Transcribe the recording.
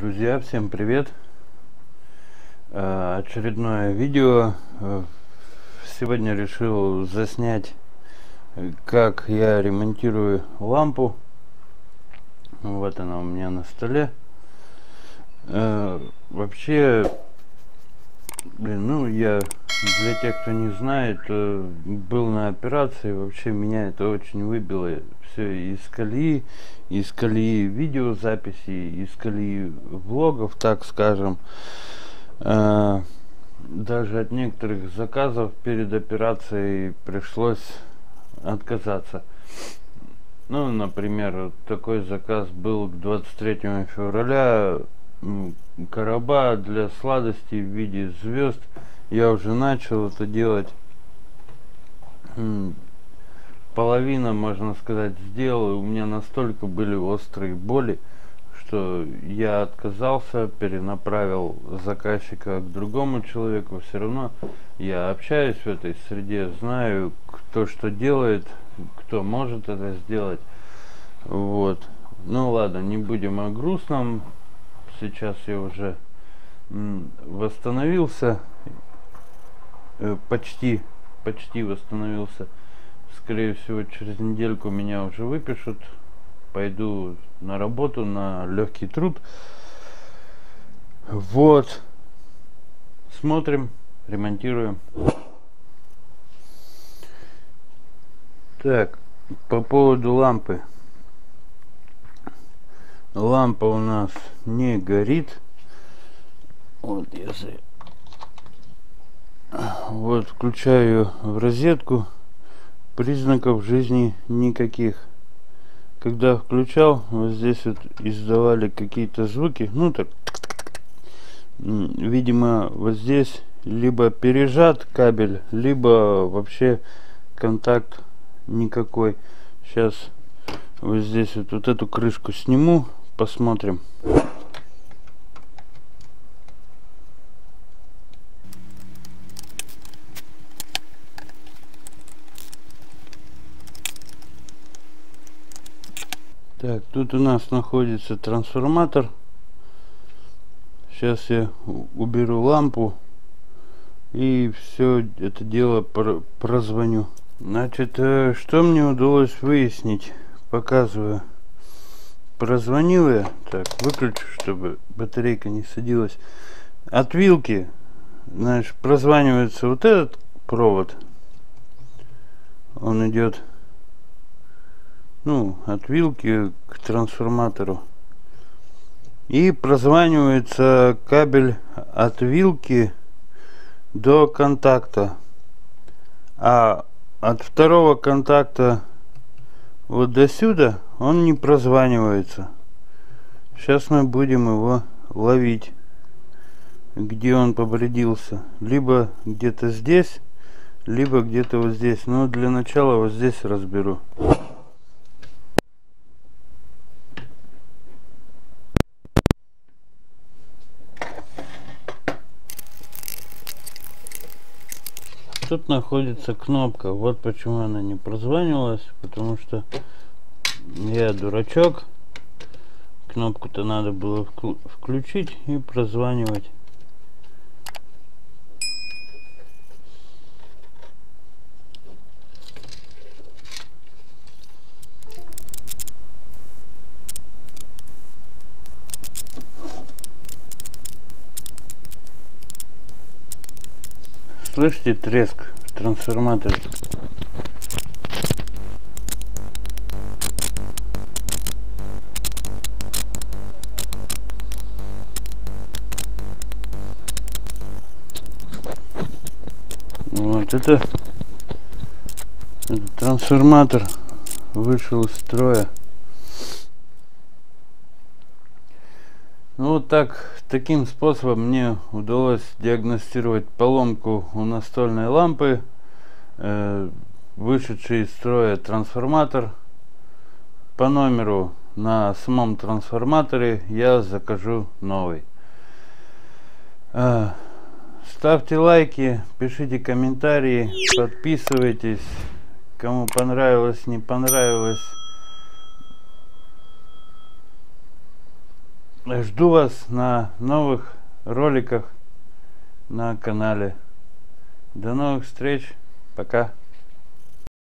Друзья, всем привет! Очередное видео. Сегодня решил заснять, как я ремонтирую лампу. Вот она у меня на столе. Вообще, я, для тех, кто не знает, был на операции. Вообще меня это очень выбило все из колеи видеозаписей, из колеи влогов, так скажем. Даже от некоторых заказов перед операцией пришлось отказаться. Ну, например, такой заказ был к 23 февраля. Короба для сладостей в виде звезд. Я уже начал это делать. Половина, можно сказать, сделал. У меня настолько были острые боли, что я отказался, перенаправил заказчика к другому человеку. Все равно я общаюсь в этой среде, знаю, кто что делает, кто может это сделать. Вот. Ну ладно, не будем о грустном. Сейчас я уже восстановился. Почти восстановился. Скорее всего, через недельку меня уже выпишут. Пойду на работу, на легкий труд. Вот. Смотрим, ремонтируем. Так, по поводу лампы. Лампа у нас не горит. Вот если... Вот, включаю в розетку, признаков жизни никаких. Когда включал, вот здесь вот издавали какие-то звуки, ну так, видимо, вот здесь либо пережат кабель, либо вообще контакт никакой. Сейчас вот здесь вот эту крышку сниму, посмотрим. Так, тут у нас находится трансформатор. Сейчас я уберу лампу и все это дело прозвоню. Значит, что мне удалось выяснить, показываю. Прозвонил я. Так, выключу, чтобы батарейка не садилась. От вилки, значит, прозванивается вот этот провод. Он идет, ну, от вилки к трансформатору, и прозванивается кабель от вилки до контакта, а от второго контакта вот до сюда он не прозванивается. Сейчас мы будем его ловить, где он повредился, либо где-то здесь, либо где-то вот здесь. Но для начала вот здесь разберу. Тут находится кнопка, вот почему она не прозванивалась, потому что я дурачок, кнопку-то надо было включить и прозванивать. Слышите треск в трансформаторе? Вот это трансформатор вышел из строя. Ну вот так, таким способом мне удалось диагностировать поломку у настольной лампы, вышедший из строя трансформатор. По номеру на самом трансформаторе я закажу новый. Ставьте лайки, пишите комментарии, подписывайтесь, кому понравилось, не понравилось. Жду вас на новых роликах на канале. До новых встреч. Пока.